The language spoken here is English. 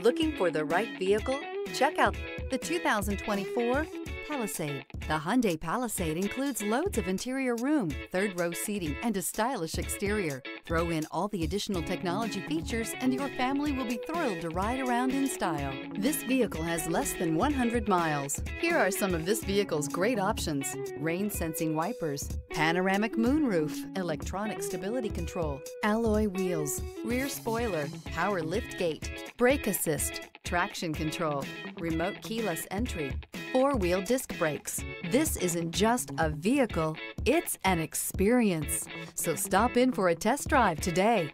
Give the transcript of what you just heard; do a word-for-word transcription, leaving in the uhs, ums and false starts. Looking for the right vehicle? Check out the two thousand twenty-four Palisade. The Hyundai Palisade includes loads of interior room, third-row seating, and a stylish exterior. Throw in all the additional technology features and your family will be thrilled to ride around in style. This vehicle has less than one hundred miles. Here are some of this vehicle's great options: rain-sensing wipers, panoramic moonroof, electronic stability control, alloy wheels, rear spoiler, power liftgate, brake assist, traction control, remote keyless entry, four-wheel disc brakes. This isn't just a vehicle, it's an experience. So stop in for a test drive today.